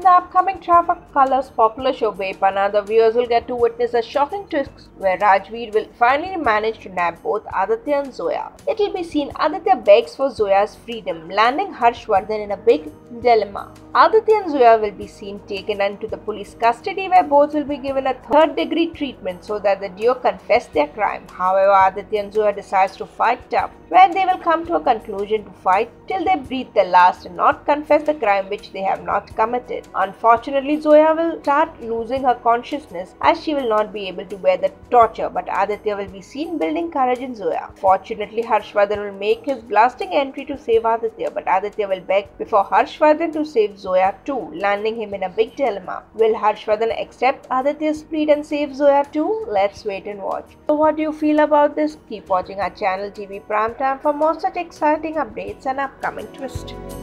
In the upcoming Traffic Colors popular show Bepanaah, the viewers will get to witness a shocking twist where Rajveer will finally manage to nab both Aditya and Zoya. It will be seen Aditya begs for Zoya's freedom, landing Harshvardhan in a big dilemma. Aditya and Zoya will be seen taken into the police custody where both will be given a third-degree treatment so that the duo confess their crime. However, Aditya and Zoya decides to fight tough, where they will come to a conclusion to fight till they breathe their last and not confess the crime which they have not committed. Unfortunately, Zoya will start losing her consciousness as she will not be able to bear the torture, but Aditya will be seen building courage in Zoya. Fortunately, Harshvardhan will make his blasting entry to save Aditya, but Aditya will beg before Harshvardhan to save Zoya too, landing him in a big dilemma. Will Harshvardhan accept Aditya's plea and save Zoya too? Let's wait and watch. So what do you feel about this? Keep watching our channel TV Prime Time for more such exciting updates and upcoming twists.